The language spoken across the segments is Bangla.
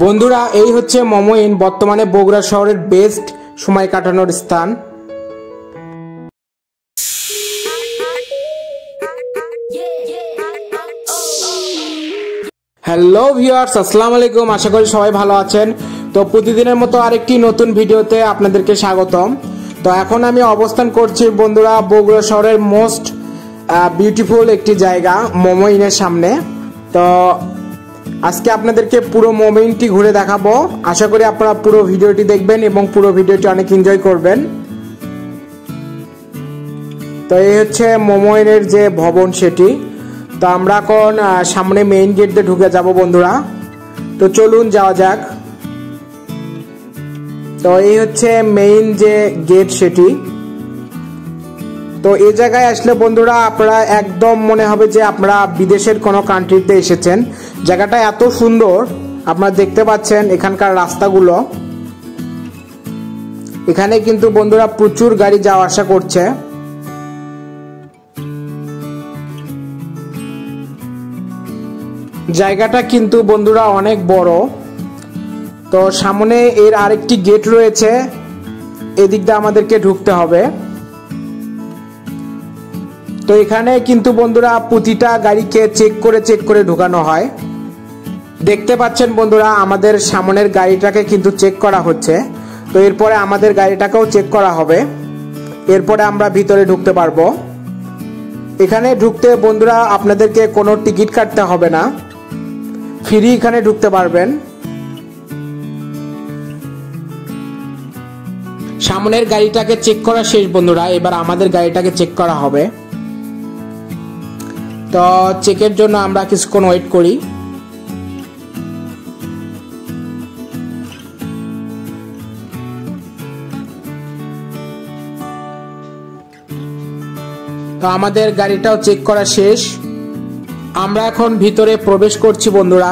बंधुरा यही হচ্ছে মোমো ইন বর্তমানে বগুড়া শহরের বেস্ট সময় কাটানোর স্থান। হ্যালো ভিউয়ার্স, আসসালামু আলাইকুম। আশা করি সবাই ভালো আছেন। তো প্রতিদিনের মতো আরেকটি নতুন ভিডিওতে আপনাদেরকে স্বাগতম। তো এখন আমি অবস্থান করছি বন্ধুরা বগুড়া শহরের মোস্ট বিউটিফুল একটি জায়গা মোমো ইনের সামনে। তো আজকে আপনাদেরকে পুরো মোমো ইনটি ঘুরে দেখাবো। আশা করি আপনারা পুরো ভিডিওটি দেখবেন এবং পুরো ভিডিওটি অনেক এনজয় করবেন। তো এই হচ্ছে মোমো ইনের যে ভবন সেটি। তো আমরা এখন সামনে মেইন গেট দিয়ে ঢুকে যাব বন্ধুরা। তো চলুন যাওয়া যাক। তো এই হচ্ছে মেইন যে গেট সেটি। তো এই জায়গায় আসলে বন্ধুরা আপনারা একদম মনে হবে যে আপনারা বিদেশের কোনো কান্ট্রিতে এসেছেন। জায়গাটা এত সুন্দর, আপনারা দেখতে পাচ্ছেন এখানকার রাস্তাগুলো। এখানে কিন্তু বন্ধুরা প্রচুর গাড়ি যাওয়া আসা করছে। জায়গাটা কিন্তু বন্ধুরা অনেক বড়। তো সামনে এর আরেকটি গেট রয়েছে, এদিক দিয়ে আমাদেরকে ঢুকতে হবে। তো এখানে কিন্তু বন্ধুরা প্রতিটা গাড়িকে চেক করে ঢোকানো হয়। দেখতে পাচ্ছেন বন্ধুরা আমাদের সামনের গাড়িটাকে কিন্তু চেক করা হচ্ছে। তো এরপরে আমাদের গাড়িটাকেও চেক করা হবে, এরপরে আমরা ভিতরে ঢুকতে পারবো। এখানে ঢুকতে বন্ধুরা আপনাদেরকে কোনো টিকিট কাটতে হবে না, ফ্রি এখানে ঢুকতে পারবেন। সামনের গাড়িটাকে চেক করা শেষ বন্ধুরা, এবার আমাদের গাড়িটাকে চেক করা হবে। তো চেকের জন্য আমরা কিছুক্ষণ ওয়েট করি। তো আমাদের গাড়িটাও চেক করা শেষ, আমরা এখন ভিতরে প্রবেশ করছি বন্ধুরা।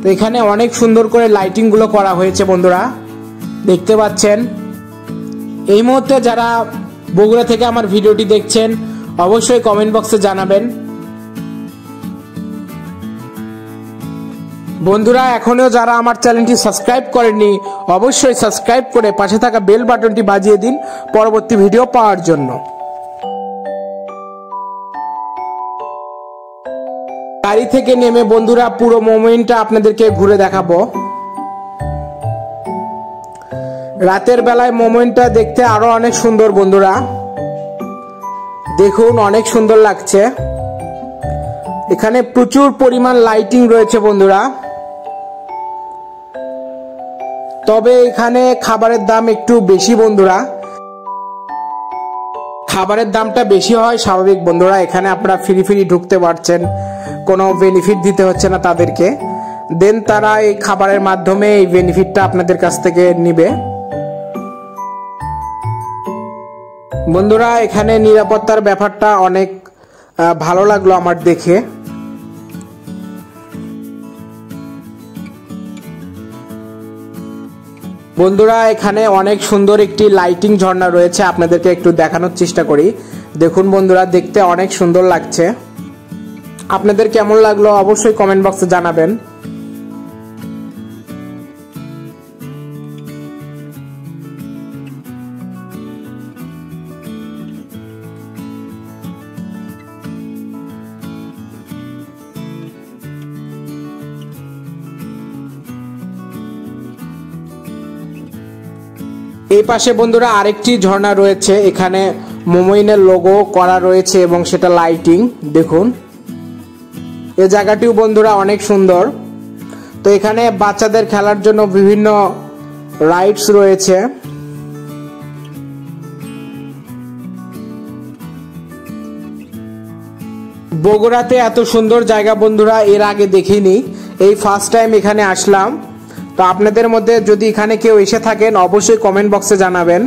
তো এখানে অনেক সুন্দর করে লাইটিং গুলো করা হয়েছে বন্ধুরা, দেখতে পাচ্ছেন। এই মুহূর্তে যারা বগুড়া থেকে আমার ভিডিওটি দেখছেন অবশ্যই কমেন্ট বক্সে জানাবেন বন্ধুরা। এখনও যারা আমার চ্যানেলটি সাবস্ক্রাইব করেননি অবশ্যই সাবস্ক্রাইব করে পাশে থাকা বেল বাটনটি বাজিয়ে দিন পরবর্তী ভিডিও পাওয়ার জন্য। গাড়ি থেকে নেমে বন্ধুরা পুরো মোমো ইনটা আপনাদেরকে ঘুরে দেখাবো। রাতের বেলায় মোমো ইনটা দেখতে আরো অনেক সুন্দর বন্ধুরা, দেখুন অনেক সুন্দর লাগছে। এখানে প্রচুর পরিমাণ লাইটিং রয়েছে বন্ধুরা, তবে এখানে খাবারের দাম একটু বেশি বন্ধুরা। খাবারের দামটা বেশি হয় স্বাভাবিক বন্ধুরা, এখানে আপনারা ফ্রি ফ্রি ঢুকতে পারছেন, কোনো বেনিফিট দিতে হচ্ছে না তাদেরকে। দেন তারা এই খাবারের মাধ্যমে এই বেনিফিটটা আপনাদের কাছ থেকে নিবে বন্ধুরা। এখানে নিরাপত্তার ব্যাপারটা অনেক ভালো লাগলো আমার দেখে। বন্ধুরা এখানে অনেক সুন্দর একটি লাইটিং ঝর্ণা রয়েছে, আপনাদেরকে একটু দেখানোর চেষ্টা করি। দেখুন বন্ধুরা দেখতে অনেক সুন্দর লাগছে, আপনাদের কেমন লাগলো অবশ্যই কমেন্ট বক্সে জানাবেন। এই পাশে বন্ধুরা আরেকটি ঝর্ণা রয়েছে, এখানে মোমো ইনের লোগো করা রয়েছে এবং সেটা লাইটিং, দেখুন। এই জায়গাটিও বন্ধুরা অনেক সুন্দর। তো এখানে বাচ্চাদের খেলার জন্য বিভিন্ন রাইডস রয়েছে। বগুড়াতে এত সুন্দর জায়গা বন্ধুরা এর আগে দেখিনি, এই ফার্স্ট টাইম এখানে আসলাম। তো আপনাদের মধ্যে যদি এখানে কেউ এসে থাকেন অবশ্যই কমেন্ট বক্সে জানাবেন।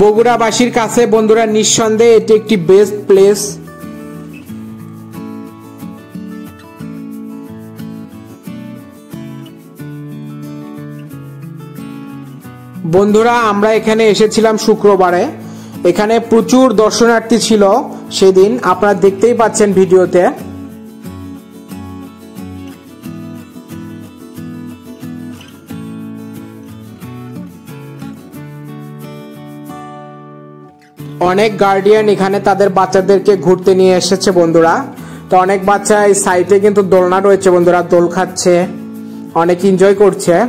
বগুড়াবাসীর কাছে বন্ধুরা নিঃসন্দেহে এটি একটি বেস্ট প্লেস। बंधुरा आमरा एखाने एसेछिलाम शुक्रबारे एखाने प्रचुर दर्शनार्थी छिलो सेदिन आपनारा देखतेई पाच्छेन भिडियोते। अनेक गार्डियन एखाने तादेर बाच्चादेरके घुरते निये एसेछे बंधुरा। तो अनेक बाच्चा एई साइडे किन्तु दोलना रयेछे बंधुरा, दोल खाচ্ছে, अनेक एनजय করছে।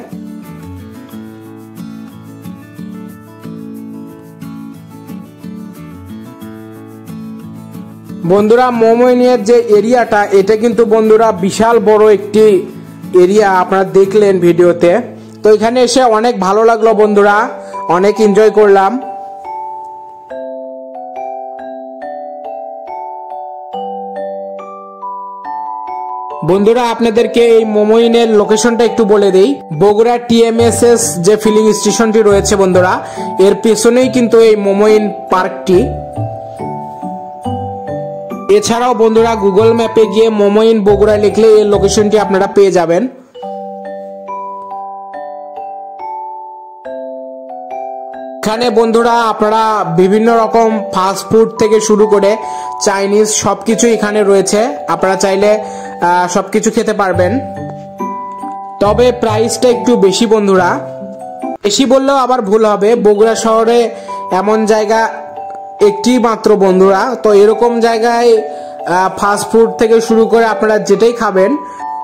बंधुरा मोमो इनेर जे एरियाटा एटा किन्तु बंधुरा विशाल बड़ो एकटी एरिया आपनारा देखलेन भिडियोते। तो एखाने एसे अनेक भालो लागलो बंधुरा, अनेक एनजय करलाम। बंधुरा आपनादेरके एई मोमो इनेर लोकेशनटा एकटु बोले देई। बगुड़ा TMSS जे फिलिंग स्टेशनटी रयेछे बंधुरा एर पेछनेई किन्तु एई मोमो इन पार्कटी। এছাড়াও বন্ধুরা গুগল ম্যাপে গিয়ে মোমো ইন বগুড়া লিখলে এই লোকেশনটি আপনারা পেয়ে যাবেন। এখানে বন্ধুরা আপনারা বিভিন্ন রকম ফাস্ট ফুড থেকে শুরু করে চাইনিজ সবকিছু এখানে রয়েছে, আপনারা চাইলে সবকিছু খেতে পারবেন। তবে প্রাইসটা একটু বেশি বন্ধুরা, বেশি বললেও আবার ভুল হবে। বগুড়া শহরে এমন জায়গা একটি মাত্র বন্ধুরা, তো এরকম জায়গায় ফাস্ট ফুড থেকে শুরু করে আপনারা যেটাই খাবেন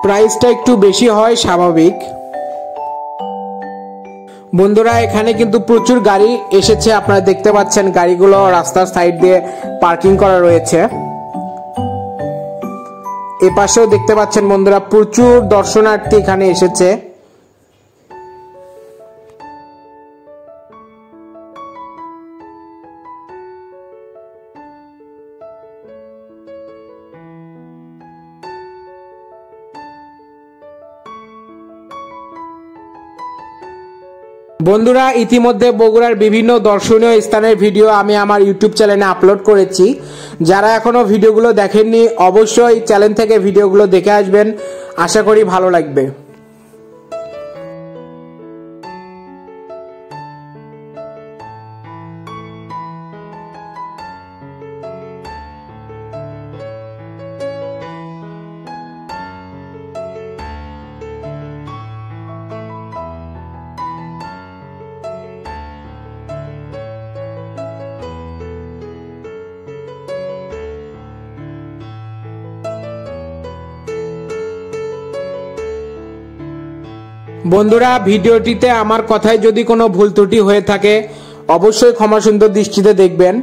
প্রাইসটা একটু বেশি হয় স্বাভাবিক। বন্ধুরা এখানে কিন্তু প্রচুর গাড়ি এসেছে, আপনারা দেখতে পাচ্ছেন গাড়িগুলো রাস্তার সাইড দিয়ে পার্কিং করা রয়েছে। এ পাশেও দেখতে পাচ্ছেন বন্ধুরা প্রচুর দর্শনার্থী এখানে এসেছে। বন্ধুরা ইতিমধ্যে বগুড়ার বিভিন্ন দর্শনীয় স্থানের ভিডিও আমি আমার ইউটিউব চ্যানেলে আপলোড করেছি, যারা এখনো ভিডিওগুলো দেখেননি অবশ্যই চ্যানেল থেকে ভিডিওগুলো দেখে আসবেন, আশা করি ভালো লাগবে। বন্ধুরা ভিডিওটিতে আমার কথায় যদি কোনো ভুল ত্রুটি হয়ে থাকে অবশ্যই ক্ষমা সুন্দর দৃষ্টিতে দেখবেন।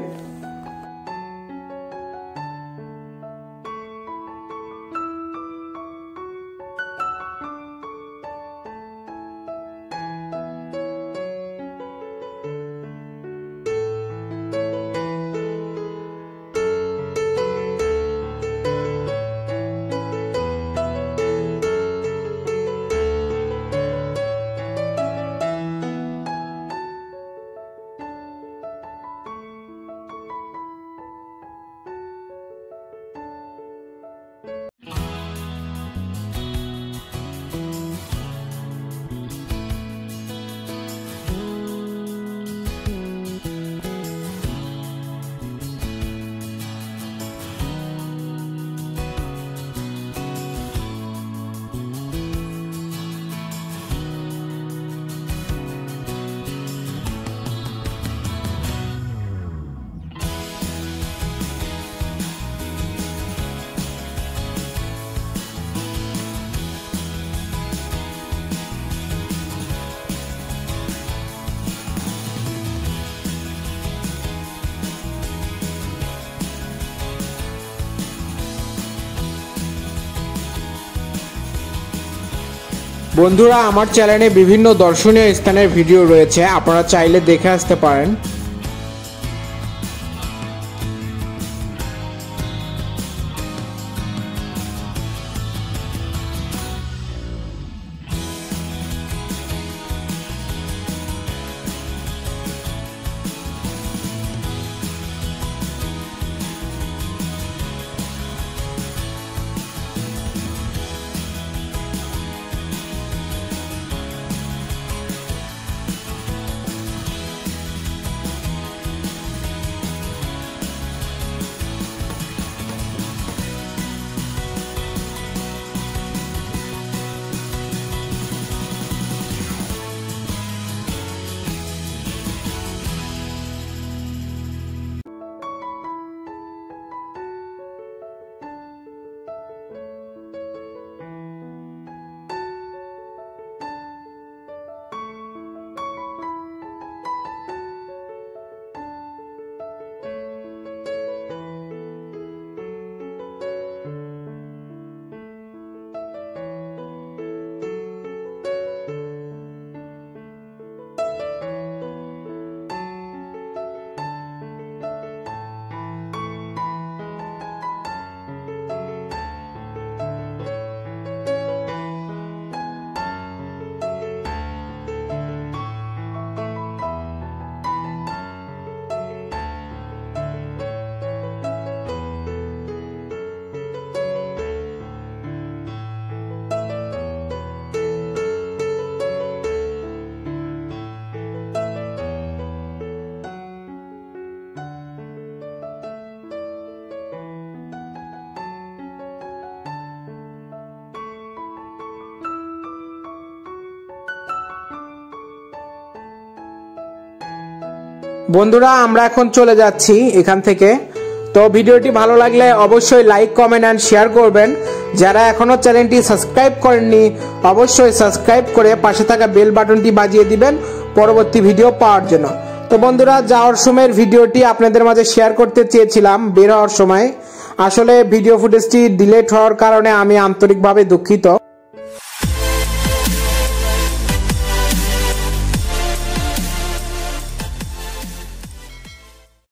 বন্ধুরা আমার চ্যানেলে বিভিন্ন দর্শনীয় স্থানের ভিডিও রয়েছে, আপনারা চাইলে দেখে আসতে পারেন। বন্ধুরা আমরা এখন চলে যাচ্ছি এখান থেকে। তো ভিডিওটি ভালো লাগলে অবশ্যই লাইক কমেন্ট এন্ড শেয়ার করবেন। যারা এখনো চ্যানেলটি সাবস্ক্রাইব করেননি অবশ্যই সাবস্ক্রাইব করে পাশে থাকা বেল বাটনটি বাজিয়ে দিবেন পরবর্তী ভিডিও পাওয়ার জন্য। তো বন্ধুরা যাওয়ার সময়ের ভিডিওটি আপনাদের মাঝে শেয়ার করতে চেয়েছিলাম বের হওয়ার সময়, আসলে ভিডিও ফুটেজটি ডিলেট হওয়ার কারণে আমি আন্তরিকভাবে দুঃখিত।